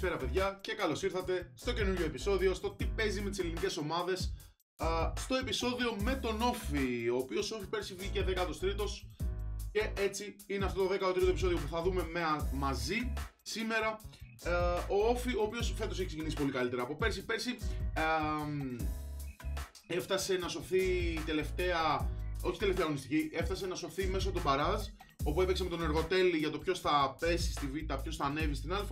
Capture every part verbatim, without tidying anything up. Καλησπέρα παιδιά και καλώς ήρθατε στο καινούργιο επεισόδιο, στο τι παίζει με τις ελληνικές ομάδες. Α, στο επεισόδιο με τον Όφι, ο οποίος Όφι πέρσι βγήκε δέκατος τρίτος και έτσι είναι αυτό το δέκατο τρίτο επεισόδιο που θα δούμε με, μαζί σήμερα. Α, ο Όφι, ο οποίος φέτος έχει ξεκινήσει πολύ καλύτερα από πέρσι. Πέρσι α, έφτασε να σωθεί τελευταία, όχι τελευταία αγωνιστική, έφτασε να σωθεί μέσω των παράζ, όπου έπαιξε με τον Εργοτέλη για το ποιος θα πέσει στη Β, ποιος θα ανέβει στην Α.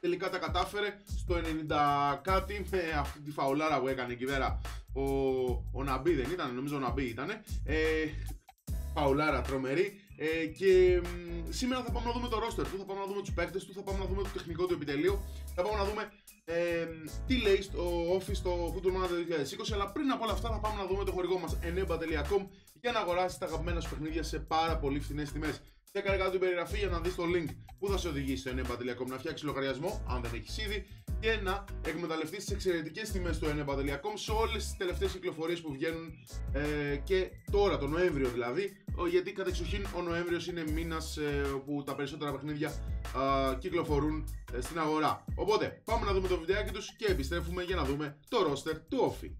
Τελικά τα κατάφερε στο ενενήντα κάτι με αυτή τη φαουλάρα που έκανε εκεί πέρα. Ο, ο Nabi δεν ήταν, νομίζω ο Nabi ήταν. Ε, φαουλάρα τρομερή. Ε, και σήμερα θα πάμε να δούμε το roster του, θα πάμε να δούμε τους παίκτες του, θα πάμε να δούμε το τεχνικό του επιτελείο, θα πάμε να δούμε ε, τι λέει στο Όφι στο Football Manager είκοσι είκοσι. Αλλά πριν από όλα αυτά θα πάμε να δούμε το χορηγό μας eneba τελεία com για να αγοράσεις τα αγαπημένα σου παιχνίδια σε πάρα πολύ φθηνές τιμές. Κάνε κάτω την περιγραφή για να δεις το link που θα σε οδηγήσει στο eneba τελεία com να φτιάξεις λογαριασμό αν δεν έχεις ήδη και να εκμεταλλευτείς τις εξαιρετικές τιμές του eneba τελεία com σε όλες τις τελευταίες κυκλοφορίες που βγαίνουν ε, και τώρα, τον Νοέμβριο δηλαδή, γιατί κατ' εξοχήν ο Νοέμβριος είναι μήνας ε, που τα περισσότερα παιχνίδια ε, κυκλοφορούν ε, στην αγορά. Οπότε πάμε να δούμε το βιντεάκι τους και επιστρέφουμε για να δούμε το roster του Όφι.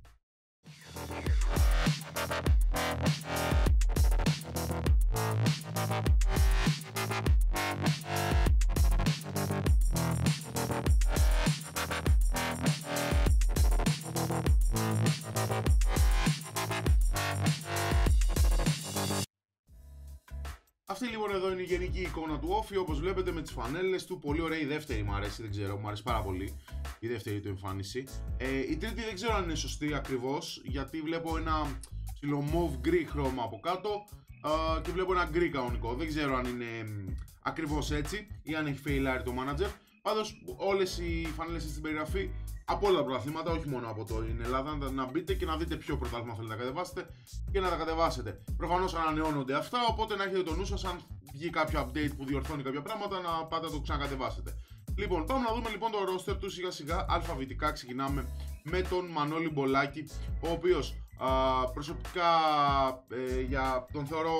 Αυτή λοιπόν εδώ είναι η γενική εικόνα του Όφι, όπως βλέπετε, με τις φανέλες του. Πολύ ωραία η δεύτερη, μου αρέσει, δεν ξέρω, μου αρέσει πάρα πολύ η δεύτερη του εμφάνιση. Ε, η τρίτη δεν ξέρω αν είναι σωστή ακριβώς, γιατί βλέπω ένα ψιλομόβ γκρι χρώμα από κάτω ε, και βλέπω ένα γκρι κανονικό. Δεν ξέρω αν είναι ακριβώς έτσι ή αν έχει φεϊλάρει το manager. Πάντως όλες οι φανέλες στην περιγραφή από όλα τα πρωταθλήματα, όχι μόνο από την Ελλάδα, να μπείτε και να δείτε ποιο πρωτάθλημα θέλετε να κατεβάσετε και να τα κατεβάσετε. Προφανώς ανανεώνονται αυτά, οπότε να έχετε το νου σας, αν βγει κάποιο update που διορθώνει κάποια πράγματα, να πάτε να το ξανακατεβάσετε. Λοιπόν, πάμε να δούμε λοιπόν το roster του σιγά σιγά. Αλφαβητικά ξεκινάμε με τον Μανώλη Μπολάκη, ο οποίος α, προσωπικά ε, για τον θεωρώ,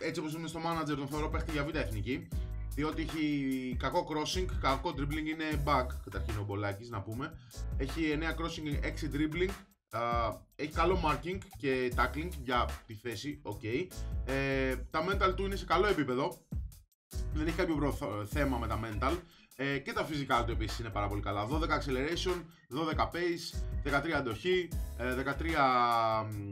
ε, έτσι όπως είναι στο manager, τον θεωρώ παίχτη για Β' Εθνική. Διότι έχει κακό crossing, κακό dribbling, είναι back καταρχήν ο Μπολάκης να πούμε. Έχει εννέα crossing, έξι dribbling, uh, έχει καλό marking και tackling για τη θέση, ok. Ε, τα mental του είναι σε καλό επίπεδο, δεν έχει κάποιο προθ, θέμα με τα mental. Ε, και τα φυσικά του επίσης είναι πάρα πολύ καλά, δώδεκα acceleration, δώδεκα pace, δεκατρία αντοχή, δεκατρία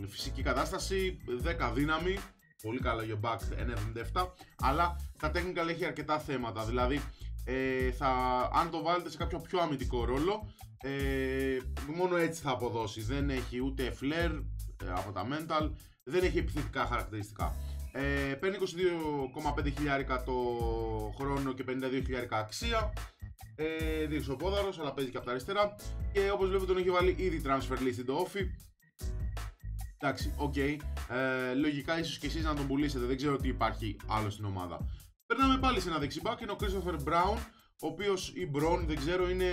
φυσική κατάσταση, δέκα δύναμη. Πολύ καλό για back εννέα εβδομήντα επτά, αλλά τα technical έχει αρκετά θέματα, δηλαδή ε, θα, αν το βάλετε σε κάποιο πιο αμυντικό ρόλο ε, μόνο έτσι θα αποδώσει, δεν έχει ούτε flair ε, από τα mental, δεν έχει επιθετικά χαρακτηριστικά. Ε, παίρνει είκοσι δύο κόμμα πέντε χιλιάρικα το χρόνο και πενήντα δύο χιλιάρικα αξία, ε, διεξοπόδαρος αλλά παίζει και από τα αριστερά και όπως βλέπετε τον έχει βάλει ήδη transfer list το Όφι. Εντάξει, οκ. Okay. Ε, λογικά ίσως και εσείς να τον πουλήσετε. Δεν ξέρω τι υπάρχει άλλο στην ομάδα. Περνάμε πάλι σε ένα δεξιμπάκι. Είναι ο Christopher Brown, ο οποίος ή Brown, δεν ξέρω, είναι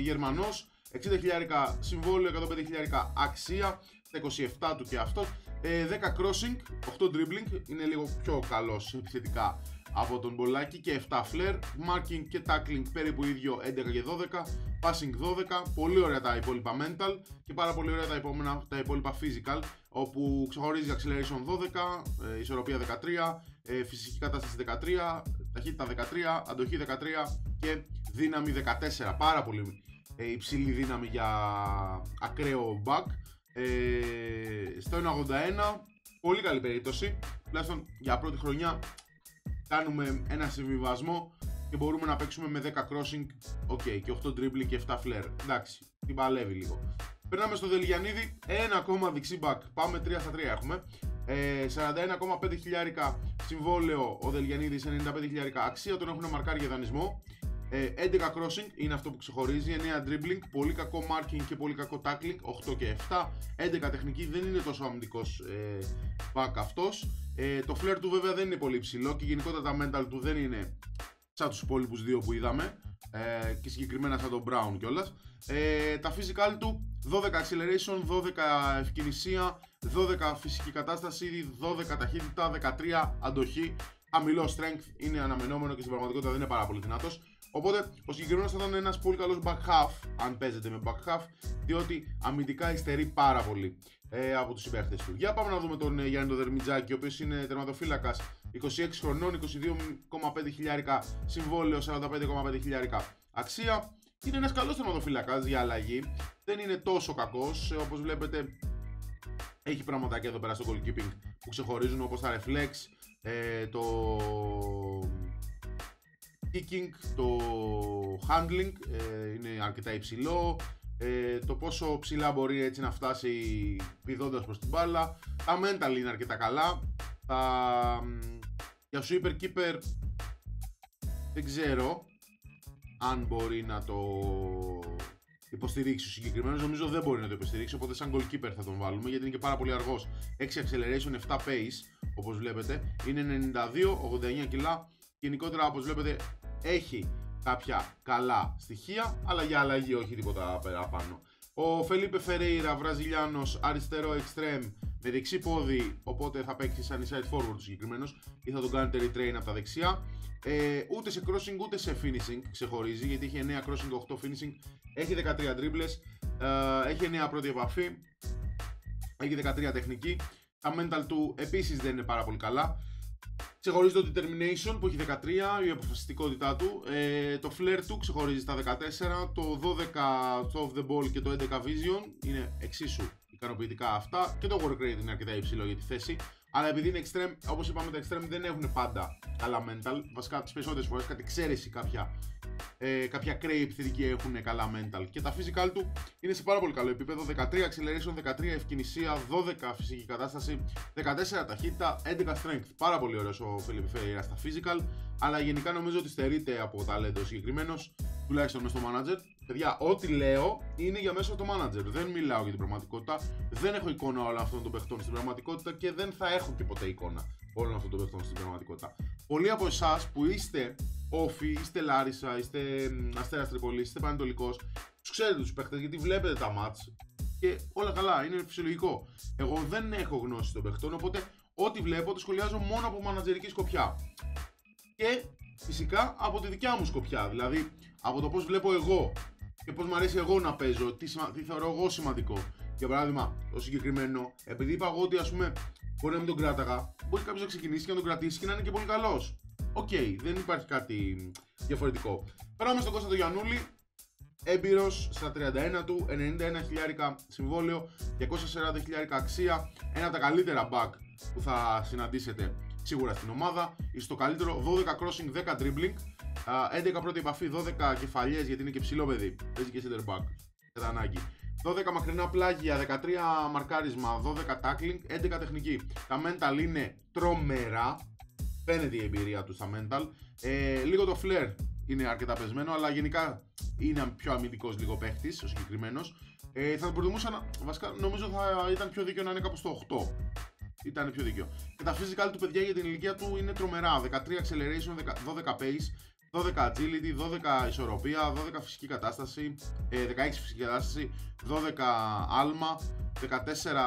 Γερμανός. εξήντα χιλιάρικα συμβόλαιο, εκατόν πέντε χιλιάρικα αξία. Τα είκοσι επτά του και αυτό. Ε, δέκα crossing, οκτώ dribbling. Είναι λίγο πιο καλός επιθετικά από τον Μπολάκη. Και επτά flair. Marking και tackling περίπου ίδιο, έντεκα και δώδεκα. Passing δώδεκα, πολύ ωραία τα υπόλοιπα mental και πάρα πολύ ωραία τα, υπόμενα, τα υπόλοιπα physical, όπου ξεχωρίζει acceleration δώδεκα, ε, ισορροπία δεκατρία, ε, φυσική κατάσταση δεκατρία, ταχύτητα δεκατρία, αντοχή δεκατρία και δύναμη δεκατέσσερα, πάρα πολύ ε, υψηλή δύναμη για ακραίο back. Ε, στο ένα ογδόντα ένα, πολύ καλή περίπτωση, τουλάχιστον για πρώτη χρονιά κάνουμε ένα συμβιβασμό και μπορούμε να παίξουμε με δέκα crossing, ok, και οκτώ dribbling και επτά flare. Εντάξει, την παλεύει λίγο. Περνάμε στο Δελγιανίδη, ένα ακόμα δεξί back, πάμε τρία στα τρία έχουμε. Ε, σαράντα ένα κόμμα πέντε χιλιάρικα συμβόλαιο ο Δελγιανίδης, ενενήντα πέντε χιλιάρικα αξία, τον έχουν μαρκάρει για δανεισμό. Ε, έντεκα crossing είναι αυτό που ξεχωρίζει, εννέα dribbling, πολύ κακό marking και πολύ κακό tackling, οκτώ και επτά. έντεκα τεχνική, δεν είναι τόσο αμυντικός ε, back αυτός. Ε, το flare του βέβαια δεν είναι πολύ υψηλό και γενικότερα τα mental του δεν είναι σαν τους υπόλοιπους δύο που είδαμε ε, και συγκεκριμένα σαν τον Brown κιόλας. Ε, τα physical του δώδεκα acceleration, δώδεκα ευκαινησία, δώδεκα φυσική κατάσταση, δώδεκα ταχύτητα, δεκατρία αντοχή. Χαμηλό strength, είναι αναμενόμενο και στην πραγματικότητα δεν είναι πάρα πολύ δυνατός. Οπότε ο συγκεκριμένος θα ήταν ένας πολύ καλός back half, αν παίζεται με back half, διότι αμυντικά υστερεί πάρα πολύ ε, από τους συμπαίχτες του. Για πάμε να δούμε τον ε, Γιάννη Δερμιτζάκη, ο οποίος είναι τερματοφύλακας, είκοσι έξι χρονών, είκοσι δύο κόμμα πέντε χιλιάρικα συμβόλαιο, σαράντα πέντε κόμμα πέντε χιλιάρικα αξία. Είναι ένας καλός τερματοφύλακας για αλλαγή, δεν είναι τόσο κακός, ε, όπως βλέπετε έχει πραγματάκια εδώ πέρα στο goalkeeping που ξεχωρίζουν, όπως τα reflex, ε, το... kicking, το handling ε, είναι αρκετά υψηλό, ε, το πόσο ψηλά μπορεί έτσι να φτάσει πηδώντας προς την μπάλα, τα mental είναι αρκετά καλά, τα... για sweeper keeper δεν ξέρω αν μπορεί να το υποστηρίξει ο συγκεκριμένος, νομίζω δεν μπορεί να το υποστηρίξει, οπότε σαν goalkeeper θα τον βάλουμε γιατί είναι και πάρα πολύ αργός, έξι acceleration, επτά pace όπως βλέπετε, είναι ενενήντα δύο, ογδόντα εννέα κιλά. Γενικότερα, όπως βλέπετε, έχει κάποια καλά στοιχεία, αλλά για αλλαγή όχι τίποτα απάνω. Ο Φελίπε Φερέιρα, Βραζιλιάνος, αριστερό extreme, με δεξί πόδι, οπότε θα παίξει σαν inside forward συγκεκριμένος ή θα τον κάνετε retrain από τα δεξιά. Ε, ούτε σε crossing ούτε σε finishing ξεχωρίζει, γιατί έχει εννέα crossing, οκτώ finishing, έχει δεκατρία dribbles, ε, έχει εννέα πρώτη επαφή, έχει δεκατρία τεχνική. Τα mental του επίσης δεν είναι πάρα πολύ καλά. Ξεχωρίζει το determination που έχει δεκατρία, η αποφασιστικότητά του, ε, το flair του ξεχωρίζει στα δεκατέσσερα, το δώδεκα off the ball και το έντεκα vision είναι εξίσου ικανοποιητικά αυτά και το work rate είναι αρκετά υψηλό για τη θέση, αλλά επειδή είναι extreme, όπως είπαμε τα extreme δεν έχουν πάντα καλά mental, βασικά τις περισσότερες φορές κάτι ξέρεση κάποια, ε, κάποια crave θετική έχουν καλά mental και τα physical του είναι σε πάρα πολύ καλό επίπεδο, δεκατρία acceleration, δεκατρία ευκαινησία, δώδεκα φυσική κατάσταση, δεκατέσσερα ταχύτητα, έντεκα strength, πάρα πολύ ωραίος ο Φελίπε Φερέιρα στα physical, αλλά γενικά νομίζω ότι στερείται από ταλέντο συγκεκριμένος, τουλάχιστον μες στο manager. Παιδιά, ό,τι λέω είναι για μέσα από το manager. Δεν μιλάω για την πραγματικότητα. Δεν έχω εικόνα όλων αυτών των παιχτών στην πραγματικότητα και δεν θα έχω και ποτέ εικόνα όλων αυτών των παιχτών στην πραγματικότητα. Πολλοί από εσάς που είστε Όφι, είστε Λάρισα, είστε Αστέρας Τρίπολης, είστε Πανετολικός, τους ξέρετε τους παίχτες γιατί βλέπετε τα μάτς και όλα καλά, είναι φυσιολογικό. Εγώ δεν έχω γνώση των παιχτών, οπότε ό,τι βλέπω το σχολιάζω μόνο από μανατζερική σκοπιά. Και φυσικά από τη δικιά μου σκοπιά, δηλαδή από το πώς βλέπω εγώ και πώς μου αρέσει εγώ να παίζω, τι, σημα... τι θεωρώ εγώ σημαντικό. Για παράδειγμα, το συγκεκριμένο, επειδή είπα εγώ ότι ας πούμε μπορεί να μην τον κράταγα, μπορεί κάποιος να ξεκινήσει και να τον κρατήσει και να είναι και πολύ καλός. Οκ, okay, δεν υπάρχει κάτι διαφορετικό. Περάμε στον Κώστα τον Γιαννούλη, έμπειρος στα τριάντα ένα του, ενενήντα ένα χιλιάρικα συμβόλαιο, διακόσια σαράντα χιλιάρικα αξία, ένα από τα καλύτερα back που θα συναντήσετε σίγουρα στην ομάδα. Είσαι το καλύτερο, δώδεκα crossing, δέκα dribbling, έντεκα πρώτη επαφή, δώδεκα κεφαλιές γιατί είναι και ψηλό παιδί, παίζει και center back κατά ανάγκη, δώδεκα μακρινά πλάγια, δεκατρία μαρκάρισμα, δώδεκα tackling, έντεκα τεχνική. Τα mental είναι τρομερά, φαίνεται η εμπειρία του στα mental, ε, λίγο το flair είναι αρκετά πεσμένο, αλλά γενικά είναι πιο αμυντικός λίγο παίχτης ο συγκεκριμένος, ε, θα τον προτιμούσα, βασικά νομίζω θα ήταν πιο δίκαιο να είναι κάπου στο οκτώ. Ήταν πιο δίκαιο. Και τα physical του, παιδιά, για την ηλικία του είναι τρομερά. δεκατρία acceleration, δώδεκα pace, δώδεκα agility, δώδεκα ισορροπία, δώδεκα φυσική κατάσταση, δεκαέξι φυσική κατάσταση, δώδεκα άλμα, δεκατέσσερα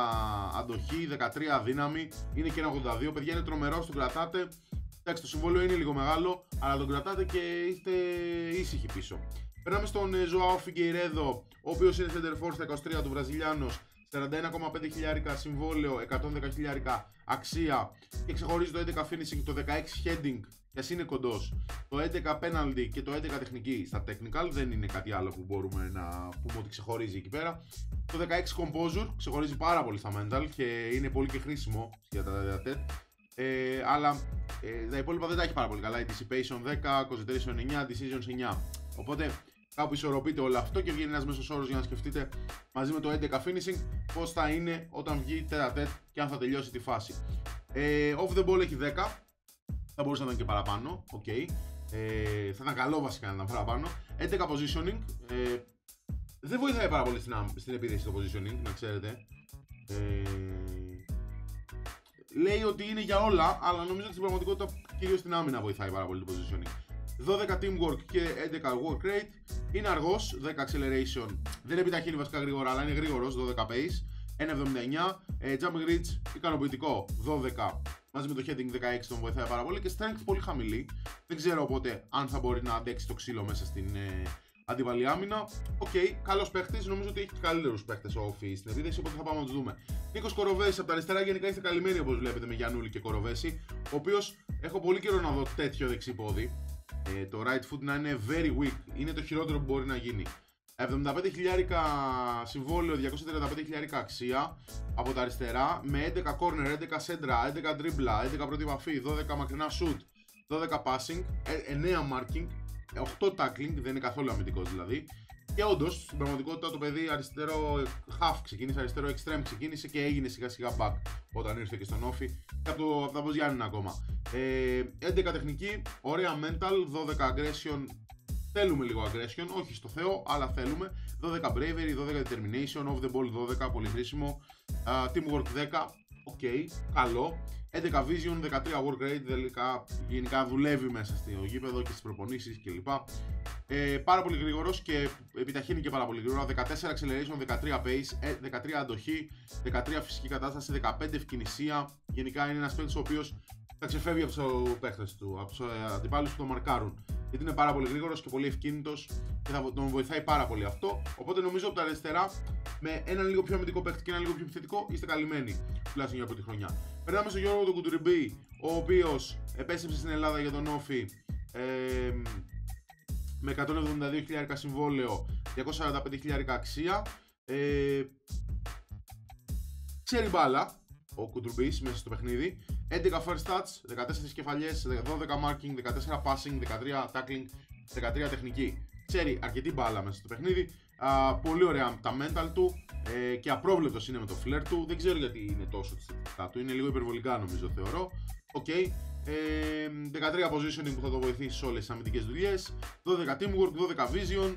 αντοχή, δεκατρία δύναμη. Είναι και ένα ογδόντα δύο. Παιδιά, είναι τρομερός, τον κρατάτε. Εντάξει, το συμβόλαιο είναι λίγο μεγάλο, αλλά τον κρατάτε και είστε ήσυχοι πίσω. Περνάμε στον Ζωάο Φιγκεϊρέδο, ο οποίος είναι center forward στα είκοσι τρία του, Βραζιλιάνος. σαράντα ένα κόμμα πέντε χιλιάρικα συμβόλαιο, εκατόν δέκα χιλιάρικα αξία και ξεχωρίζει το έντεκα finishing, το δεκαέξι heading και ας είναι κοντός, το έντεκα penalty και το έντεκα τεχνική στα technical, δεν είναι κάτι άλλο που μπορούμε να πούμε ότι ξεχωρίζει εκεί πέρα, το δεκαέξι composure ξεχωρίζει πάρα πολύ στα mental και είναι πολύ και χρήσιμο για τα τέτ, ε, αλλά ε, τα υπόλοιπα δεν τα έχει πάρα πολύ καλά, η dissipation δέκα, concentration εννέα, decisions εννέα, οπότε κάπου ισορροπείται όλο αυτό και βγαίνει ένας μέσος όρος για να σκεφτείτε μαζί με το έντεκα finishing πώς θα είναι όταν βγει τέτα-τέτ και αν θα τελειώσει τη φάση. Ε, off the ball έχει δέκα, θα μπορούσε να ήταν και παραπάνω, okay. ε, θα ήταν καλό βασικά να ήταν παραπάνω. έντεκα positioning, ε, δεν βοηθάει πάρα πολύ στην, στην επίθεση το positioning, να ξέρετε. Ε, λέει ότι είναι για όλα, αλλά νομίζω ότι στην πραγματικότητα κυρίως στην άμυνα βοηθάει πάρα πολύ το positioning. δώδεκα teamwork και έντεκα work rate, είναι αργός, δέκα acceleration, δεν επιταχύνει βασικά γρήγορα αλλά είναι γρήγορος, δώδεκα pace, ένα εβδομήντα εννέα, jumping reach ικανοποιητικό, δώδεκα μαζί με το heading δεκαέξι τον βοηθάει πάρα πολύ και strength πολύ χαμηλή. Δεν ξέρω οπότε αν θα μπορεί να αντέξει το ξύλο μέσα στην ε, αντιβαλή άμυνα. Οκ, okay, καλός παίχτης. Νομίζω ότι έχει τους καλύτερους παίχτες ο Όφι στην επίδεση, οπότε θα πάμε να τους δούμε. Νίκος Κοροβέσης από τα αριστερά, γενικά είστε καλυμμένοι όπως βλέπετε με Γιαννούλη και Κοροβέση, ο οποίος έχω πολύ καιρό να δω τέτοιο δεξί πόδι. Ε, το right foot να είναι very weak, είναι το χειρότερο που μπορεί να γίνει. εβδομήντα πέντε χιλιάδες συμβόλαιο, διακόσια τριάντα πέντε χιλιάδες αξία από τα αριστερά, με έντεκα corner, έντεκα σέντρα, έντεκα dribbler, έντεκα πρώτη επαφή, δώδεκα μακρινά shoot, δώδεκα passing, εννέα marking, οκτώ tackling, δεν είναι καθόλου αμυντικός δηλαδή. Και όντως στην πραγματικότητα το παιδί αριστερό half ξεκίνησε, αριστερό extreme ξεκίνησε και έγινε σιγά σιγά back όταν ήρθε και στον Όφι και από, το, από τα Βοζιάννινα ακόμα. Ε, έντεκα τεχνική, ωραία mental, δώδεκα aggression. Θέλουμε λίγο aggression, όχι στο Θεό, αλλά θέλουμε. δώδεκα bravery, δώδεκα determination, off the ball δώδεκα, πολύ χρήσιμο. Uh, teamwork δέκα, ok, καλό. έντεκα vision, δεκατρία work rate, τελικά γενικά δουλεύει μέσα στο γήπεδο και στις προπονήσεις κλπ. Ε, πάρα πολύ γρήγορος και επιταχύνει και πάρα πολύ γρήγορα. δεκατέσσερα acceleration, δεκατρία pace, δεκατρία αντοχή, δεκατρία φυσική κατάσταση, δεκαπέντε ευκινησία. Γενικά είναι ένας παίκτης ο οποίος θα ξεφεύγει από τους παίχτες του, από τους αντιπάλους που τον μαρκάρουν. Γιατί είναι πάρα πολύ γρήγορος και πολύ ευκίνητος και θα τον βοηθάει πάρα πολύ αυτό. Οπότε νομίζω από τα αριστερά, με έναν λίγο πιο αμυντικό παίκτη και έναν λίγο πιο επιθετικό, είστε καλυμμένοι, τουλάχιστον για πρώτη χρονιά. Περνάμε στον Γιώργο τον Κουτρουμπή, ο οποίος επέστρεψε στην Ελλάδα για τον Όφι ε, με εκατόν εβδομήντα δύο χιλιάδες συμβόλαιο, διακόσια σαράντα πέντε χιλιάδες αξία. Ε, ξέρει μπάλα ο Κουτρουμπής μέσα στο παιχνίδι. έντεκα first touch, δεκατέσσερα κεφαλιές, δώδεκα marking, δεκατέσσερα passing, δεκατρία tackling, δεκατρία τεχνική. Ξέρει αρκετή μπάλα μέσα στο παιχνίδι. Α, πολύ ωραία τα mental του ε, και απρόβλεπτος είναι με το flair του. Δεν ξέρω γιατί είναι τόσο τη θετικά του. Είναι λίγο υπερβολικά νομίζω, θεωρώ. Οκ. Okay. Ε, δεκατρία positioning που θα το βοηθήσει σε όλες τις αμυντικές δουλειές. δώδεκα teamwork, δώδεκα vision.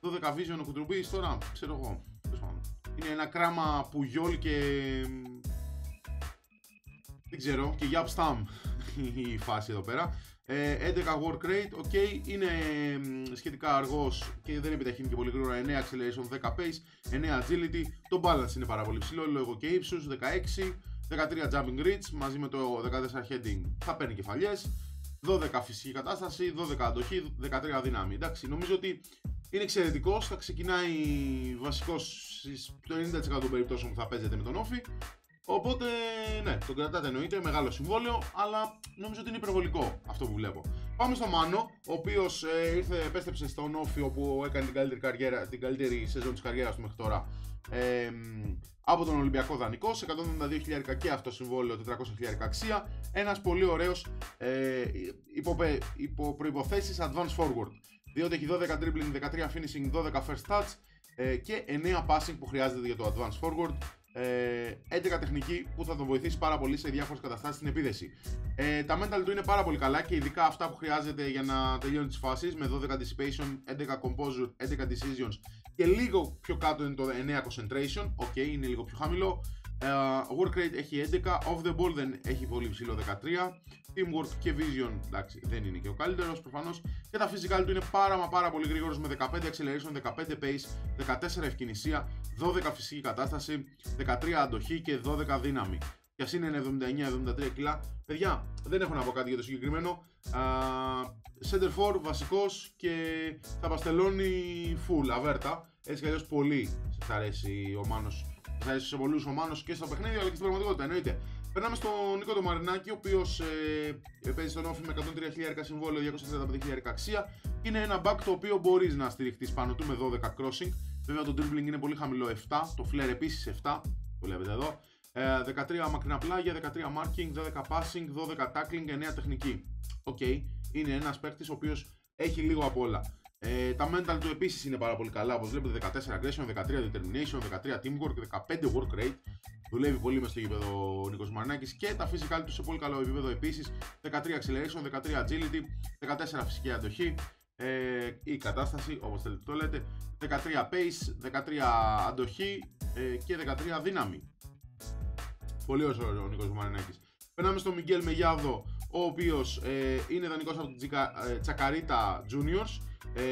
δώδεκα vision ο Κουτρουμπής τώρα, ξέρω εγώ. Είναι ένα κράμα Πουγιόλ και δεν ξέρω, και Γιάπ Σταμ η φάση εδώ πέρα. ε, έντεκα work rate, ok, είναι σχετικά αργός και δεν επιταχύνει και πολύ γρήγορα. εννέα acceleration, δέκα pace, εννέα agility, το balance είναι πάρα πολύ ψηλό λόγω και ύψους, δεκαέξι, δεκατρία jumping reach μαζί με το δεκατέσσερα heading θα παίρνει κεφαλιές, δώδεκα φυσική κατάσταση, δώδεκα αντοχή, δεκατρία δύναμη. Εντάξει, νομίζω ότι είναι εξαιρετικός, θα ξεκινάει βασικός το ενενήντα τοις εκατό των περιπτώσεων που θα παίζετε με τον Όφι. Οπότε ναι, τον κρατάτε εννοείται, μεγάλο συμβόλαιο, αλλά νομίζω ότι είναι υπερβολικό αυτό που βλέπω. Πάμε στο Μάνο, ο οποίος ε, ήρθε, επέστρεψε στον Όφι όπου έκανε την καλύτερη, καριέρα, την καλύτερη σεζόν της καριέρας του μέχρι τώρα. Ε, από τον Ολυμπιακό Δανεικός, εκατόν εβδομήντα δύο χιλιάδες και αυτό συμβόλαιο, τετρακόσια χιλιάδες αξία. Ένας πολύ ωραίος ε, υπό, υπό προϋποθέσεις advanced forward, διότι έχει δώδεκα dribbling, δεκατρία finishing, δώδεκα first touch ε, και εννέα passing που χρειάζεται για το advanced forward. έντεκα τεχνική που θα τον βοηθήσει πάρα πολύ σε διάφορες καταστάσεις στην επίδεση. Ε, τα mental του είναι πάρα πολύ καλά και ειδικά αυτά που χρειάζεται για να τελειώνει τις φάσεις με δώδεκα dissipation, έντεκα composure, έντεκα decisions και λίγο πιο κάτω είναι το εννέα concentration, ok, είναι λίγο πιο χαμηλό. Ε, work rate έχει έντεκα, off the ball δεν έχει πολύ ψηλό δεκατρία, teamwork και vision εντάξει, δεν είναι και ο καλύτερος προφανώς και τα physical του είναι πάρα μα πάρα πολύ γρήγορος με δεκαπέντε acceleration, δεκαπέντε pace, δεκατέσσερα ευκινησία, δώδεκα φυσική κατάσταση, δεκατρία αντοχή και δώδεκα δύναμη. Και ας είναι εβδομήντα εννέα εβδομήντα τρία κιλά, παιδιά δεν έχω να πω κάτι για το συγκεκριμένο. Α, center for βασικός και θα παστελώνει full αβέρτα, έτσι κι αλλιώς πολύ θα αρέσει ο Μάνος. Θα αρέσει σε πολλούς ο Μάνος και στο παιχνίδι αλλά και στην πραγματικότητα εννοείται. Περνάμε στον Νίκο τον Μαρινάκη, ο οποίος ε, παίζει στον Όφι με εκατόν τρία χιλιάδες συμβόλαιο, διακόσια τριάντα πέντε χιλιάδες αξία. Είναι ένα back το οποίο μπορείς να στηριχτείς πάνω του με δώδεκα crossing. Βέβαια το dribbling είναι πολύ χαμηλό, επτά, το flare επίσης επτά, το βλέπετε εδώ. Ε, δεκατρία μακρινά πλάγια, δεκατρία marking, δώδεκα passing, δώδεκα tackling, εννέα τεχνική. Οκ, okay. Είναι ένας παίκτης ο οποίος έχει λίγο απ' όλα. Ε, τα mental του επίσης είναι πάρα πολύ καλά, όπως βλέπετε δεκατέσσερα aggression, δεκατρία determination, δεκατρία teamwork, δεκαπέντε work rate. Δουλεύει πολύ μες στο γήπεδο ο Νίκος Μαρινάκης και τα physical του σε πολύ καλό επίπεδο επίσης. δεκατρία acceleration, δεκατρία agility, δεκατέσσερα φυσική αντοχή ε, ή κατάσταση όπως θέλετε το λέτε, δεκατρία pace, δεκατρία αντοχή ε, και δεκατρία δύναμη. Πολύ ωραίος ο Νίκος Μαρινάκης. Περνάμε στο Μιγγέλ Μεγιάβδο, ο οποίος ε, είναι δανεικός από την Τσακαρίτα Juniors,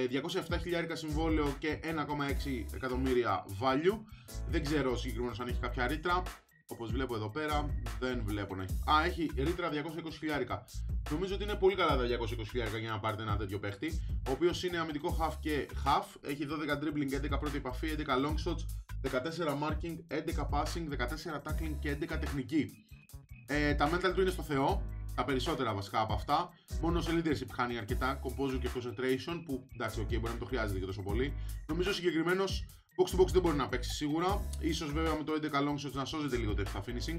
διακόσια επτά χιλιάδες συμβόλαιο και ένα κόμμα έξι εκατομμύρια value. Δεν ξέρω συγκεκριμένως αν έχει κάποια ρήτρα. Όπως βλέπω εδώ πέρα, δεν βλέπω να έχει. Α, έχει ρήτρα διακόσια είκοσι χιλιάρικα. Νομίζω ότι είναι πολύ καλά τα διακόσια είκοσι χιλιάρικα για να πάρετε ένα τέτοιο παίχτη, ο οποίος είναι αμυντικό half και half. Έχει δώδεκα dribbling, έντεκα πρώτη επαφή, έντεκα long shots, δεκατέσσερα marking, έντεκα passing, δεκατέσσερα tackling και έντεκα τεχνική. Ε, τα mental του είναι στο Θεό. Τα περισσότερα βασικά από αυτά. Μόνο σε leadership χάνει αρκετά. Composure και concentration που εντάξει, okay, μπορεί να μην το χρειάζεται και τόσο πολύ. Νομίζω συγκεκριμένος box to box δεν μπορεί να παίξει σίγουρα. Ίσως βέβαια με το έντεκα long shots να σώζεται λίγο το extra finishing.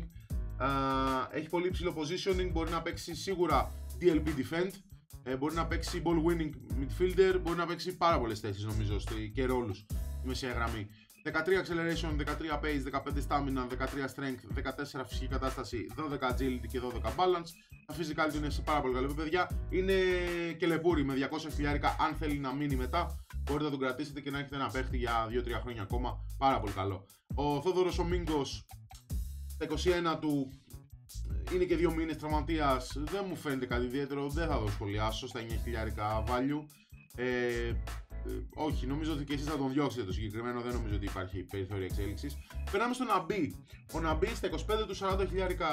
Ε, έχει πολύ υψηλό positioning. Μπορεί να παίξει σίγουρα ντι ελ πι defend. Ε, μπορεί να παίξει ball winning midfielder. Μπορεί να παίξει πάρα πολλές θέσεις νομίζω και ρόλους στη μεσαία γραμμή. δεκατρία acceleration, δεκατρία pace, δεκαπέντε stamina, δεκατρία strength, δεκατέσσερα φυσική κατάσταση, δώδεκα agility και δώδεκα balance. Τα physical του είναι σε πάρα πολύ καλό επίπεδο, παιδιά. Είναι κελεπούρι με διακόσια χιλιάρικα. Αν θέλει να μείνει μετά, μπορείτε να τον κρατήσετε και να έχετε ένα παίχτη για δύο τρία χρόνια ακόμα. Πάρα πολύ καλό. Ο Θόδωρος Ομίγκος, τα είκοσι ένα του, είναι και δύο μήνες τραυματίας. Δεν μου φαίνεται κάτι ιδιαίτερο, δεν θα το σχολιάσω στα εννιά χιλιάρικα value. Ε, όχι, νομίζω ότι και εσείς θα τον διώξετε το συγκεκριμένο, δεν νομίζω ότι υπάρχει περιθώριο εξέλιξης. Περνάμε στο Nabi. Ο Nabi στα είκοσι πέντε του, σαράντα χιλιάρικα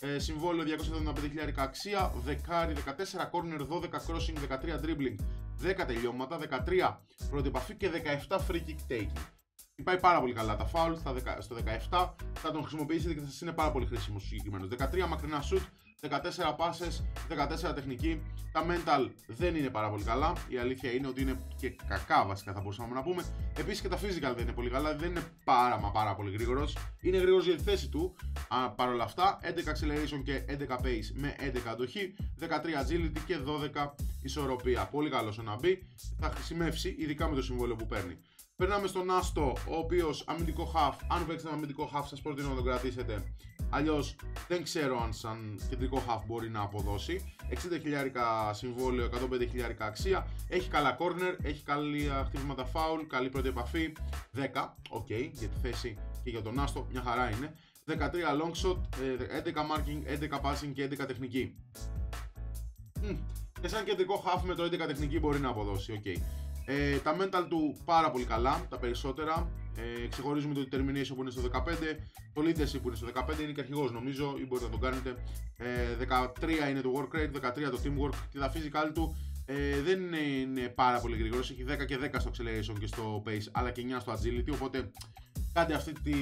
ε, συμβόλαιο, διακόσια εβδομήντα πέντε χιλιάρικα αξία, δεκάρι, δεκατέσσερα corner, δώδεκα crossing, δεκατρία dribbling, δέκα τελειώματα, δεκατρία πρώτη επαφή και δεκαεπτά free kick taking. Πάει πάρα πολύ καλά τα foul στο δεκαεπτά, θα τον χρησιμοποιήσετε και θα σας είναι πάρα πολύ χρήσιμο συγκεκριμένος. δεκατρία μακρινά shoot, δεκατέσσερα πάσες, δεκατέσσερα τεχνική. Τα mental δεν είναι πάρα πολύ καλά, η αλήθεια είναι ότι είναι και κακά βασικά θα μπορούσαμε να πούμε. Επίσης και τα physical δεν είναι πολύ καλά, δεν είναι πάρα μα πάρα πολύ γρήγορος. Είναι γρήγορος για τη θέση του, παρ' όλα αυτά, έντεκα acceleration και έντεκα pace με έντεκα αντοχή, δεκατρία agility και δώδεκα ισορροπία. Πολύ καλός ο Nabi, θα χρησιμεύσει ειδικά με το συμβόλαιο που παίρνει. Περνάμε στον Νάστο, ο οποίος αμυντικό half. Αν παίξετε ένα αμυντικό half, σας προτείνω να τον κρατήσετε. Αλλιώς δεν ξέρω αν σαν κεντρικό half μπορεί να αποδώσει. εξήντα χιλιάρικα συμβόλαιο, εκατόν πέντε χιλιάρικα αξία. Έχει καλά corner, έχει καλή χτυπήματα foul, καλή πρώτη επαφή. δέκα, οκ, okay, για τη θέση και για τον Νάστο, μια χαρά είναι. δεκατρία long shot, έντεκα marking, έντεκα passing και έντεκα τεχνική. Και σαν κεντρικό half με το έντεκα τεχνική μπορεί να αποδώσει, οκ. Okay. Ε, τα mental του πάρα πολύ καλά, τα περισσότερα. Ε, ξεχωρίζουμε το determination που είναι στο δεκαπέντε, το leadership που είναι στο δεκαπέντε, είναι και αρχηγός νομίζω, ή μπορείτε να τον κάνετε. Ε, δεκατρία είναι το work rate, δεκατρία το teamwork και τα physical του ε, δεν είναι, είναι πάρα πολύ γρήγορος. Έχει δέκα και δέκα στο acceleration και στο pace, αλλά και εννιά στο agility. Οπότε κάντε αυτή τη,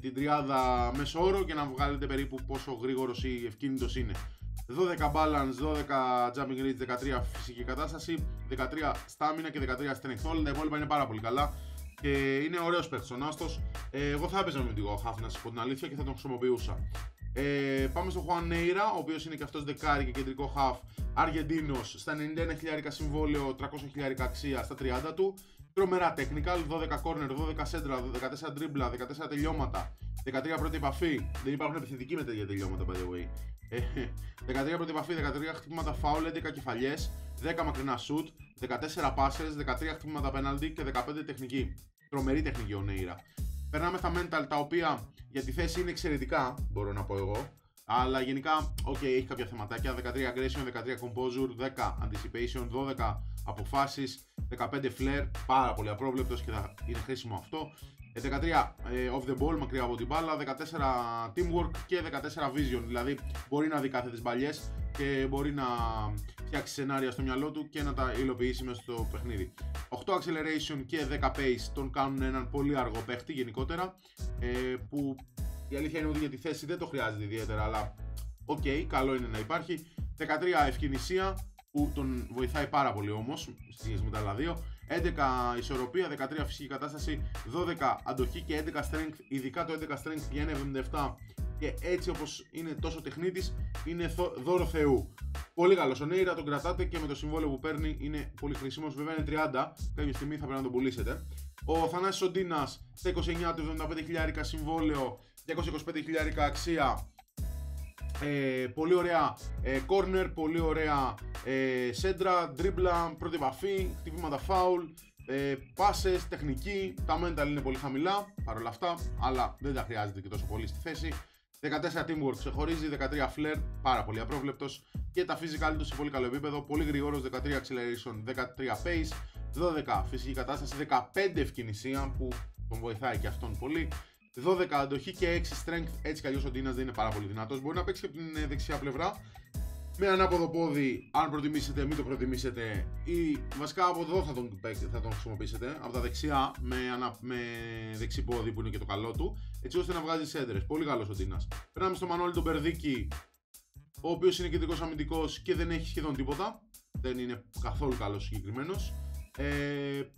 την τριάδα μέσο όρο και να βγάλετε περίπου πόσο γρήγορος ή ευκίνητος είναι. δώδεκα balance, δώδεκα jumping reach, δεκατρία φυσική κατάσταση, δεκατρία stamina και δεκατρία strength. Όλα τα υπόλοιπα είναι πάρα πολύ καλά και είναι ωραίος παίκτης ο Νάστος. Ε, εγώ θα έπαιζα με τον half, να σας πω την αλήθεια, και θα τον χρησιμοποιούσα. Ε, πάμε στο Juan Neira, ο οποίος είναι και αυτός δεκάρι και κεντρικό half, Αργεντίνος, στα ενενήντα ένα χιλιάρικα συμβόλαιο, τριακόσια χιλιάρικα αξία, στα τριάντα του. Τρομερά technical, δώδεκα corner, δώδεκα σέντρα, δεκατέσσερα τρίμπλα, δεκατέσσερα τελειώματα, δεκατρία πρώτη επαφή. Δεν υπάρχουν επιθετικοί με τέτοια τελειώματα, by the way. δεκατρία πρώτη επαφή, δεκατρία χτυπήματα φάουλ, έντεκα κεφαλιές, δέκα μακρινά shoot, δεκατέσσερα πάσες, δεκατρία χτυπήματα πέναλτι και δεκαπέντε τεχνική. Τρομερή τεχνική ο Neira. Περνάμε στα mental, τα οποία για τη θέση είναι εξαιρετικά, μπορώ να πω εγώ. Αλλά γενικά, ok, έχει κάποια θεματάκια. δεκατρία aggression, δεκατρία composure, δέκα anticipation, δώδεκα αποφάσεις, δεκαπέντε flair, πάρα πολύ απρόβλεπτος και θα είναι χρήσιμο αυτό. δεκατρία off the ball, μακριά από την μπάλα, δεκατέσσερα teamwork και δεκατέσσερα vision. Δηλαδή μπορεί να δει κάθε τις μπαλιές και μπορεί να φτιάξει σενάρια στο μυαλό του και να τα υλοποιήσει μέσα στο παιχνίδι. οκτώ acceleration και δέκα pace τον κάνουν έναν πολύ αργό παίχτη γενικότερα, που η αλήθεια είναι ότι για τη θέση δεν το χρειάζεται ιδιαίτερα, αλλά οκ, okay, καλό είναι να υπάρχει. δεκατρία ευκαινησία, που τον βοηθάει πάρα πολύ όμως, στις με τα άλλα δύο. έντεκα ισορροπία, δεκατρία φυσική κατάσταση, δώδεκα αντοχή και έντεκα strength. Ειδικά το έντεκα strength για ένα εβδομήντα επτά, και έτσι όπως είναι τόσο τεχνίτης, είναι δώρο Θεού. Πολύ καλός ο Neira, τον κρατάτε και με το συμβόλαιο που παίρνει είναι πολύ χρήσιμος. Βέβαια είναι τριάντα, κάποια στιγμή θα πρέπει να τον πουλήσετε. Ο Θανάσης Ντίνας, στα είκοσι εννιά του, εβδομήντα πέντε χιλιάρικα συμβόλαιο, διακόσια είκοσι πέντε χιλιάρικα αξία. Ε, πολύ ωραία ε, corner, πολύ ωραία ε, σέντρα, ντρίμπλα, πρώτη επαφή, χτυπήματα foul, ε, πάσες, τεχνική. Τα mental είναι πολύ χαμηλά παρόλα αυτά, αλλά δεν τα χρειάζεται και τόσο πολύ στη θέση. δεκατέσσερα teamwork ξεχωρίζει, δεκατρία flair, πάρα πολύ απρόβλεπτος, και τα physical του σε πολύ καλό επίπεδο, πολύ γρήγορος, δεκατρία acceleration, δεκατρία pace, δώδεκα φυσική κατάσταση, δεκαπέντε ευκαινησία που τον βοηθάει και αυτόν πολύ, δώδεκα αντοχή και έξι strength. Έτσι κι αλλιώς ο Ντίνας δεν είναι πάρα πολύ δυνατός. Μπορεί να παίξει και από την δεξιά πλευρά. Με ανάποδο πόδι, αν προτιμήσετε, μην το προτιμήσετε. Ή βασικά από εδώ θα τον, θα τον χρησιμοποιήσετε. Από τα δεξιά, με, ανα, με δεξί πόδι που είναι και το καλό του. Έτσι ώστε να βγάζει σέντρες. Πολύ καλός ο Ντίνας. Περνάμε στο Μανώλη τον Μπερδίκη, ο οποίος είναι κεντρικός αμυντικός και δεν έχει σχεδόν τίποτα. Δεν είναι καθόλου καλός συγκεκριμένος. Ε,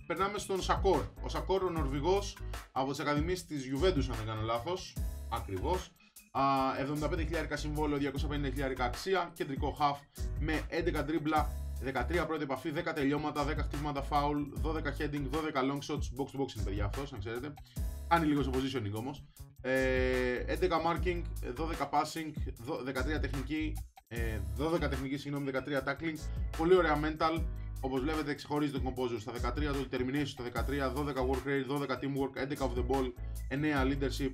περνάμε στον Σακόρ. Ο Σακόρ, ο Νορβηγός, από τις ακαδημίες της Γιουβέντους, αν δεν κάνω λάθος. Ακριβώς. εβδομήντα πέντε χιλιάρικα συμβόλαιο, διακόσια πενήντα χιλιάρικα αξία. Κεντρικό half με έντεκα τρίμπλα, δεκατρία πρώτη επαφή, δέκα τελειώματα, δέκα χτύπηματα foul, δώδεκα heading, δώδεκα long shots. Box to box είναι παιδιά αυτός, να ξέρετε. Κάνει λίγο στο positioning όμως. Ε, έντεκα marking, δώδεκα passing, δεκατρία τεχνική, δώδεκα τεχνική, συγγνώμη, δεκατρία tackling. Πολύ ωραία mental. Όπως βλέπετε, ξεχωρίζει το composure στα δεκατρία, το determination στα δεκατρία, δώδεκα work rate, δώδεκα teamwork, έντεκα of the ball, εννέα leadership.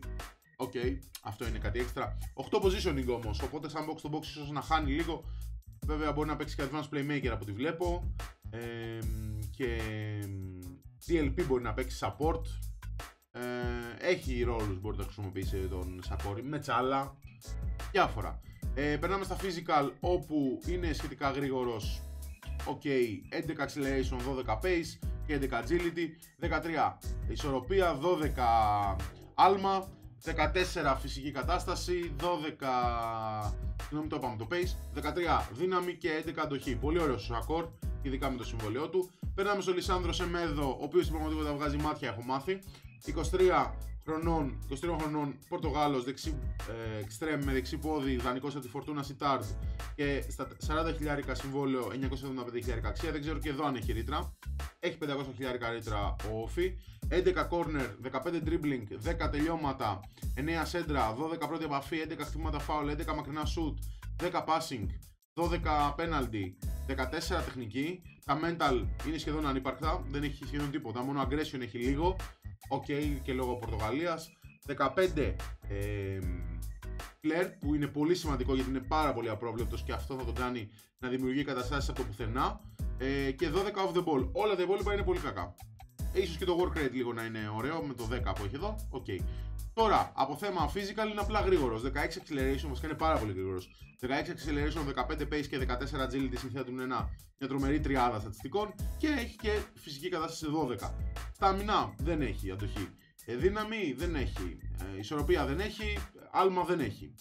Οκ, okay, αυτό είναι κάτι έξτρα. οκτώ positioning όμως, οπότε σαν box to box ίσως να χάνει λίγο. Βέβαια μπορεί να παίξει και advanced playmaker από ό,τι βλέπω. Ε, και τι ελ πι μπορεί να παίξει support. Ε, έχει ρόλους, μπορεί να χρησιμοποιήσει τον Σακόρι, με τσάλα, διάφορα. Ε, περνάμε στα physical, όπου είναι σχετικά γρήγορος. Οκ, okay, έντεκα acceleration, δώδεκα pace και έντεκα agility, δεκατρία ισορροπία, δώδεκα άλμα, δεκατέσσερα φυσική κατάσταση, δώδεκα, συγγνώμη το είπαμε το pace, δεκατρία δύναμη και έντεκα αντοχή. Πολύ ωραίος ο Σακόρ, ειδικά με το συμβολαιό του. Περνάμε στο Λισάνδρο Σεμέδο, ο οποίος στην πραγματικότητα βγάζει μάτια, έχω μάθει. είκοσι τρία χρονών, είκοσι τρία χρονών Πορτογάλος, δεξί, ε, εξτρέμ με δεξί πόδι, ιδανικός από τη Φορτούνα Σιτάρντ και στα σαράντα χιλιάρικα συμβόλαιο, εννιακόσια εβδομήντα πέντε χιλιάρικα αξία. Δεν ξέρω και εδώ αν έχει ρήτρα. Έχει πεντακόσια χιλιάρικα ρήτρα ο Όφι. έντεκα corner, δεκαπέντε dribbling, δέκα τελειώματα, εννέα σέντρα, δώδεκα πρώτη επαφή, έντεκα χτυπήματα φάουλ, έντεκα μακρινά shoot, δέκα passing, δώδεκα penalty, δεκατέσσερα τεχνική. Τα mental είναι σχεδόν ανύπαρκτα, δεν έχει σχεδόν τίποτα, μόνο aggression έχει λίγο. Οκ, okay, και λόγω Πορτογαλίας. Δεκαπέντε ε, flair, που είναι πολύ σημαντικό γιατί είναι πάρα πολύ απρόβλεπτος και αυτό θα τον κάνει να δημιουργεί καταστάσεις από το πουθενά. Ε, και δώδεκα off the ball. Όλα τα υπόλοιπα είναι πολύ κακά. Ίσως και το work rate λίγο να είναι ωραίο με το δέκα που έχει εδώ. Okay. Τώρα, από θέμα physical είναι απλά γρήγορος. δεκαέξι acceleration, βασικά είναι πάρα πολύ γρήγορος. δεκαέξι acceleration, δεκαπέντε pace και δεκατέσσερα agility συνθέτουν ένα, μια τρομερή τριάδα στατιστικών. Και έχει και φυσική κατάσταση δώδεκα. Στάμινα δεν έχει αντοχή. Ε, δύναμη δεν έχει. Ε, ισορροπία δεν έχει. Άλμα δεν έχει.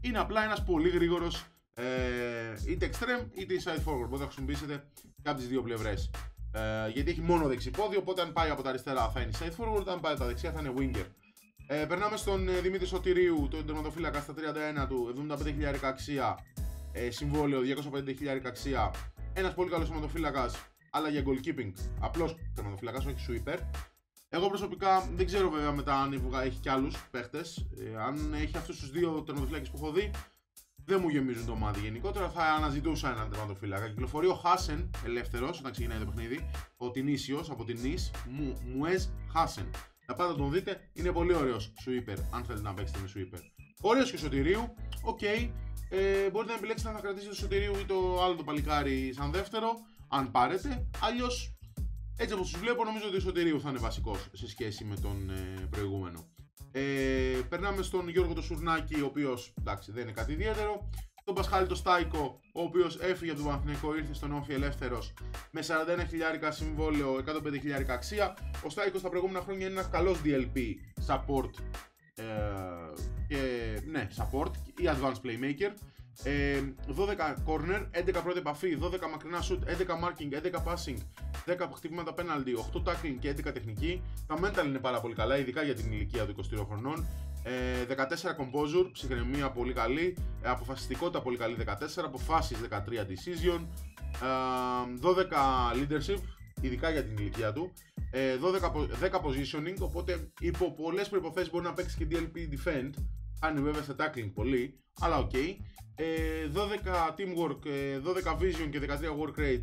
Είναι απλά ένας πολύ γρήγορος ε, είτε extreme είτε side forward. Μπορείτε να χρησιμοποιήσετε και από τις δύο πλευρές. Ε, γιατί έχει μόνο δεξιπόδι, οπότε αν πάει από τα αριστερά θα είναι side forward, αν πάει από τα δεξιά θα είναι winger. Ε, περνάμε στον ε, Δημήτρη Σωτηρίου, τον τερματοφύλακα, στα τριάντα ένα του, εβδομήντα πέντε χιλιάρικα αξία, ε, συμβόλαιο, διακόσια πενήντα χιλιάρικα αξία. Ένας πολύ καλός τερματοφύλακας, αλλά για goalkeeping, απλός τερματοφύλακας, όχι sweeper. Εγώ προσωπικά δεν ξέρω βέβαια μετά αν έχει κι άλλους παίχτες. Ε, αν έχει αυτούς τους δύο τερματοφύλακες που έχω δει, δεν μου γεμίζουν το μάτι γενικότερα. Θα αναζητούσα έναν τερματοφύλακα. Κυκλοφορεί ο Χάσεν ελεύθερος όταν ξεκινάει το παιχνίδι. Ο Τινήσιος από την Ισμού Μουέζ Χάσεν. Να πάτε να τον δείτε. Είναι πολύ ωραίος sweeper. Αν θέλετε να παίξετε με sweeper. Ωραίος και Σωτηρίου. Οκ. Okay. Ε, μπορείτε να επιλέξετε αν θα κρατήσετε το Σωτηρίου ή το άλλο το παλικάρι σαν δεύτερο. Αν πάρετε. Αλλιώς, έτσι όπως τους βλέπω, νομίζω ότι ο Σωτηρίου θα είναι βασικός σε σχέση με τον ε, προηγούμενο. Ε, περνάμε στον Γιώργο τον Σουρνάκη, ο οποίος εντάξει δεν είναι κάτι ιδιαίτερο. Τον Πασχάλη τον Στάικο, ο οποίος έφυγε από τον Παναθηναϊκό, ήρθε στον Όφι ελεύθερος με σαράντα ένα χιλιάρικα συμβόλαιο, εκατόν πέντε χιλιάρικα αξία. Ο Στάικος τα προηγούμενα χρόνια είναι ένας καλός ντι ελ πι support ε, και, ναι, support ή advanced playmaker. Ε, δώδεκα corner, έντεκα πρώτη επαφή, δώδεκα μακρινά shoot, έντεκα marking, έντεκα passing, δέκα χτυπήματα penalty, οκτώ tackling και έντεκα τεχνική. Τα mental είναι πάρα πολύ καλά, ειδικά για την ηλικία των είκοσι τριών χρονών. ε, δεκατέσσερα composure, ψυχραιμία πολύ καλή, ε, αποφασιστικότητα πολύ καλή, δεκατέσσερα αποφάσεις, δεκατρία decision, ε, δώδεκα leadership, ειδικά για την ηλικία του, ε, δώδεκα, δέκα positioning, οπότε υπό πολλές προϋποθέσεις μπορεί να παίξει και ντι ελ πι defend. Κάνει βέβαια στα tackling πολύ, αλλά οκ. Okay. δώδεκα teamwork, δώδεκα vision και δεκατρία work rate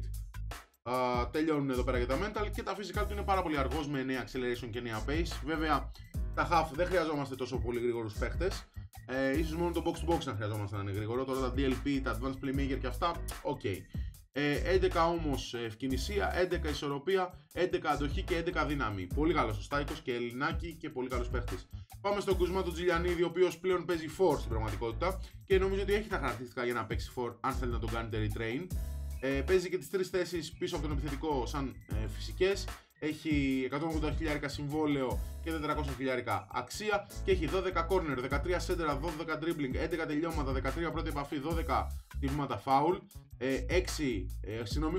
τελειώνουν εδώ πέρα για τα mental. Και τα physical του είναι πάρα πολύ αργός με εννέα acceleration και εννέα pace. Βέβαια τα half δεν χρειαζόμαστε τόσο πολύ γρήγορους παίχτες. Ε, ίσως μόνο το box to box να χρειαζόμαστε να είναι γρήγορο. Τώρα τα ντι ελ πι, τα advanced playmaker και αυτά, οκ. Okay. έντεκα όμως ευκαινησία, έντεκα ισορροπία, έντεκα αντοχή και έντεκα δύναμη. Πολύ καλός ο Στάικος και Ελληνάκη και πολύ καλός παίχτης. Πάμε στον Κουσμά του Τζιλιανίδη, ο οποίος πλέον παίζει φορ στην πραγματικότητα και νομίζω ότι έχει τα χαρακτηριστικά για να παίξει φορ αν θέλει να τον κάνετε retrain. Ε, παίζει και τις τρεις θέσεις πίσω από τον επιθετικό σαν ε, φυσικές. Έχει εκατόν ογδόντα χιλιάδες συμβόλαιο και τετρακόσια χιλιάδες αξία και έχει δώδεκα κόρνερ, δεκατρία σέντερα, δώδεκα dribbling, έντεκα τελειώματα, δεκατρία πρώτη επαφή, δώδεκα τιμήματα φάουλ,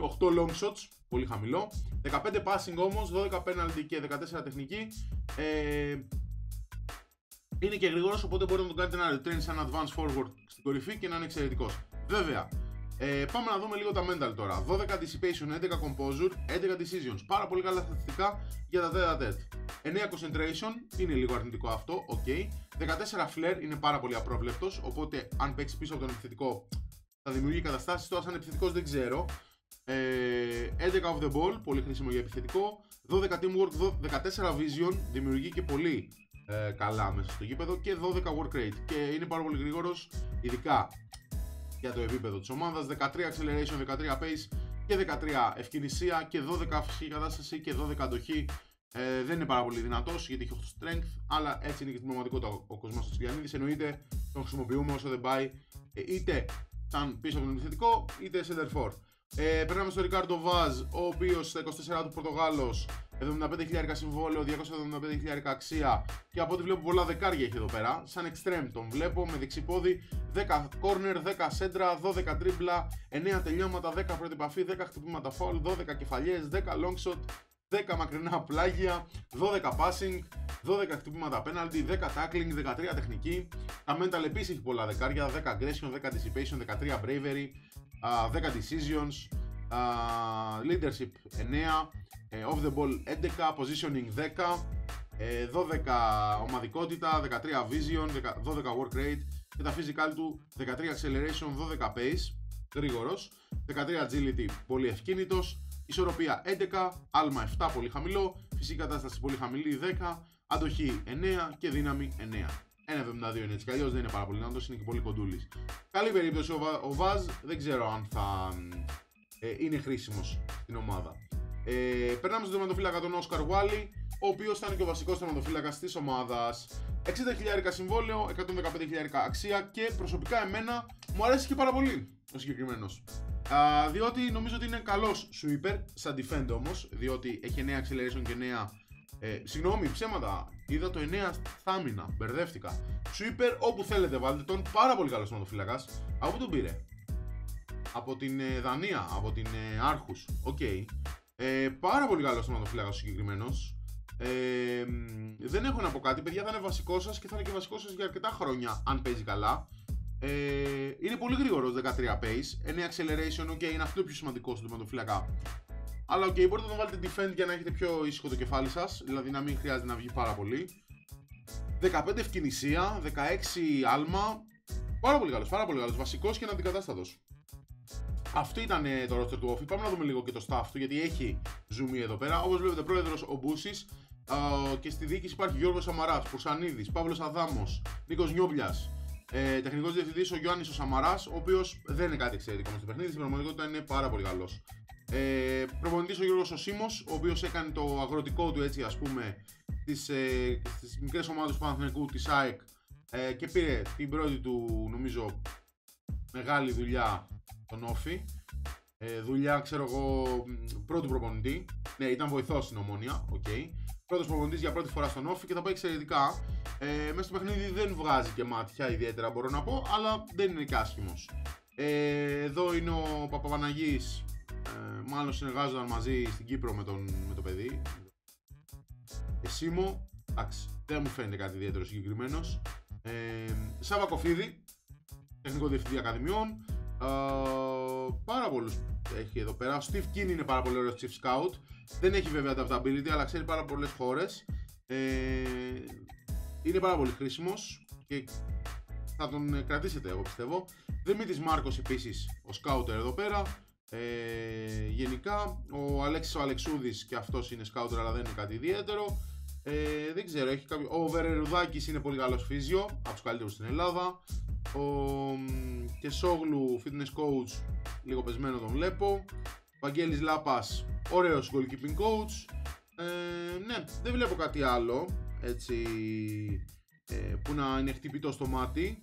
οκτώ long shots, πολύ χαμηλό, δεκαπέντε passing όμως, δώδεκα penalty και δεκατέσσερα τεχνική. ε, Είναι και γρήγορος, οπότε μπορεί να τον κάνετε ένα retrain σαν advanced forward στην κορυφή και να είναι εξαιρετικός. Βέβαια, Ε, πάμε να δούμε λίγο τα mental τώρα. δώδεκα dissipation, έντεκα composure, έντεκα decisions. Πάρα πολύ καλά στατιστικά για τα τέτα τέτ. εννέα concentration, είναι λίγο αρνητικό αυτό, ok. δεκατέσσερα flair, είναι πάρα πολύ απρόβλεπτος. Οπότε, αν παίξει πίσω από τον επιθετικό, θα δημιουργεί καταστάσεις. Τώρα, σαν επιθετικός, δεν ξέρω. Ε, έντεκα off the ball, πολύ χρήσιμο για επιθετικό. δώδεκα teamwork, δεκατέσσερα vision, δημιουργεί και πολύ ε, καλά μέσα στο γήπεδο. Και δώδεκα work rate. Και είναι πάρα πολύ γρήγορος, ειδικά για το επίπεδο της ομάδας, δεκατρία acceleration, δεκατρία pace και δεκατρία ευκαινησία και δώδεκα φυσική κατάσταση και δώδεκα αντοχή. Ε, δεν είναι πάρα πολύ δυνατός γιατί έχει οκτώ strength, αλλά έτσι είναι και την πραγματικότητα ο, ο Κοσμάς του Τσιλιανίδης. Εννοείται τον χρησιμοποιούμε όσο δεν πάει, ε, είτε σαν πίσω από τον επιθετικό είτε center forward. Ε, περνάμε στο Riccardo Vaz, ο οποίος στα είκοσι τέσσερα του Πορτογάλος, εβδομήντα πέντε χιλιάδες συμβόλαιο, διακόσια εβδομήντα πέντε χιλιάδες αξία και από ό,τι βλέπω πολλά δεκάρια έχει εδώ πέρα. Σαν extreme τον βλέπω με δεξιπόδι, δέκα corner, δέκα σέντρα, δώδεκα τρίπλα, εννέα τελειώματα, δέκα πρώτη επαφή, δέκα χτυπήματα φάουλ, δώδεκα κεφαλιές, δέκα long shot, δέκα μακρινά πλάγια, δώδεκα passing, δώδεκα χτυπήματα penalty, δέκα tackling, δεκατρία τεχνική. Τα mental επίσης έχει πολλά δεκάρια, δέκα aggression, δέκα dissipation, δεκατρία bravery, δέκα decisions, leadership εννέα, off the ball έντεκα, positioning δέκα, δώδεκα ομαδικότητα, δεκατρία vision, δώδεκα work rate και τα physical του δεκατρία acceleration, δώδεκα pace, γρήγορος, δεκατρία agility, πολύ ευκίνητος, ισορροπία έντεκα, άλμα επτά, πολύ χαμηλό, φυσική κατάσταση πολύ χαμηλή δέκα, αντοχή εννέα και δύναμη εννέα. ένα εβδομήντα δύο είναι έτσι, αλλιώς δεν είναι πάρα πολύ δυνατός, είναι και πολύ κοντούλης. Καλή περίπτωση ο Βαζ, δεν ξέρω αν θα ε, είναι χρήσιμος στην ομάδα. Ε, περνάμε στον τερματοφύλακα τον Όσκαρ Γουάλι, ο οποίος ήταν και ο βασικός τερματοφύλακας της ομάδας. εξήντα χιλιάδες συμβόλαιο, εκατόν δεκαπέντε χιλιάδες αξία και προσωπικά εμένα μου αρέσει και πάρα πολύ ο συγκεκριμένος. Α, διότι νομίζω ότι είναι καλός sweeper, σαν defend όμως, διότι έχει εννέα acceleration και εννέα. Ε, συγγνώμη, ψέματα. Είδα το εννέα στάμινα. Μπερδεύτηκα. Sweeper όπου θέλετε, βάλτε τον. Πάρα πολύ καλός τερματοφύλακας. Από πού τον πήρε? Από την ε, Δανία, από την ε, Άρχους. Οκ. Okay. Ε, πάρα πολύ καλός τερματοφύλακας συγκεκριμένος. Ε, δεν έχω να πω κάτι. Παιδιά, θα είναι βασικό σας και θα είναι και βασικό σας για αρκετά χρόνια, αν παίζει καλά. Ε, είναι πολύ γρήγορος. δεκατρία pace, εννέα acceleration. Okay, είναι αυτό πιο σημαντικό στον τερματοφύλακα. Αλλά οκ, okay, μπορείτε να τον βάλετε defend για να έχετε πιο ήσυχο το κεφάλι σας, δηλαδή να μην χρειάζεται να βγει πάρα πολύ. δεκαπέντε ευκαινησία, δεκαέξι άλμα, πάρα πολύ καλός, πάρα πολύ καλός, βασικός και αναντικατάστατος. Αυτό ήταν το roster του Όφι. Πάμε να δούμε λίγο και το staff του, γιατί έχει ζουμί εδώ πέρα. Όπως βλέπετε, πρόεδρος ο Μπούσης, και στη διοίκηση υπάρχει Γιώργος Σαμαράς, Πουρσανίδης, Παύλος Αδάμος, Νίκος Νιόμπλιας. Ε, τεχνικός διευθυντής ο Γιάννης ο Σαμαράς, ο οποίος δεν είναι κάτι εξαιρετικό στο παιχνίδι, στην πραγματικότητα είναι πάρα πολύ καλός. Ε, προπονητής ο Γιώργος ο Σίμος, ο οποίος έκανε το αγροτικό του, έτσι ας πούμε, στις, ε, στις μικρές ομάδες του Παναθηναϊκού, της ΑΕΚ, ε, και πήρε την πρώτη του, νομίζω, μεγάλη δουλειά τον Όφι. Ε, δουλειά, ξέρω εγώ, πρώτου προπονητή. Ναι, ήταν βοηθός στην Ομόνια, οκ. Okay. Πρώτος προπονητής για πρώτη φορά στον Όφι και τα πάει εξαιρετικά. Ε, μέσα στο παιχνίδι δεν βγάζει και μάτια ιδιαίτερα, μπορώ να πω, αλλά δεν είναι και άσχημος. Ε, εδώ είναι ο Παπαπαναγής, ε, μάλλον συνεργάζονταν μαζί στην Κύπρο με, τον, με το παιδί. Εσύμο, εντάξει, δεν μου φαίνεται κάτι ιδιαίτερο συγκεκριμένος. Ε, Σάβα Κοφίδη, τεχνικό διευθυντή ακαδημιών. Ε, πάρα πολλούς έχει εδώ πέρα. Ο Steve Keen είναι πάρα πολύ ωραίος chief scout. Δεν έχει βέβαια adaptability, αλλά ξέρει πάρα πολλές χώρες. Ε, Είναι πάρα πολύ χρήσιμος και θα τον κρατήσετε, εγώ πιστεύω. Δημήτρης Μάρκος επίσης, ο σκάουτερ εδώ πέρα. Ε, γενικά, ο Αλέξης ο Αλεξούδης και αυτός είναι σκάουτερ, αλλά δεν είναι κάτι ιδιαίτερο. Ε, δεν ξέρω, έχει κάποιο... Ο Βερερουδάκης είναι πολύ καλός φύζιο, από τους καλύτερους στην Ελλάδα. Ο Κεσόγλου fitness coach, λίγο πεσμένο τον βλέπω. Βαγγέλης Λάπας, ωραίος goalkeeping coach. Ε, ναι, δεν βλέπω κάτι άλλο έτσι, ε, που να είναι χτυπητό στο μάτι.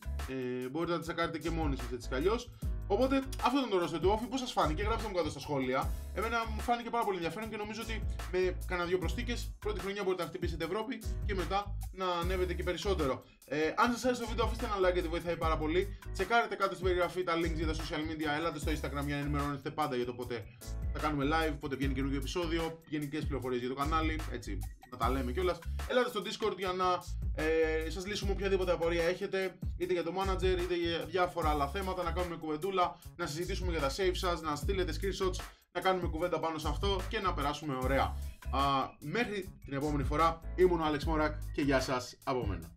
Ε, μπορείτε να τσακάρετε και μόνοι σας έτσι καλλιώς. Οπότε αυτό ήταν το ρόστερ του Όφι. Πώς σας φάνηκε, γράψτε μου κάτω στα σχόλια. Εμένα μου φάνηκε πάρα πολύ ενδιαφέρον και νομίζω ότι με κανένα δύο προσθήκες πρώτη χρονιά μπορείτε να χτυπήσετε Ευρώπη και μετά να ανέβετε και περισσότερο. Ε, αν σας άρεσε το βίντεο, αφήστε ένα like γιατί βοηθάει πάρα πολύ. Τσεκάρετε κάτω στην περιγραφή τα links για τα social media. Ελάτε στο Instagram για να ενημερώνεστε πάντα για το πότε θα κάνουμε live, πότε βγαίνει καινούργιο επεισόδιο, γενικές πληροφορίες για το κανάλι. Έτσι, να τα λέμε κιόλας. Ελάτε στο Discord για να ε, σας λύσουμε οποιαδήποτε απορία έχετε, είτε για το manager είτε για διάφορα άλλα θέματα, να κάνουμε κουβεντούλα, να συζητήσουμε για τα save σας, να στείλετε screenshots, να κάνουμε κουβέντα πάνω σε αυτό και να περάσουμε ωραία. Α, μέχρι την επόμενη φορά, ήμουν ο Άλεξ Μόρακ και γεια σας από μένα.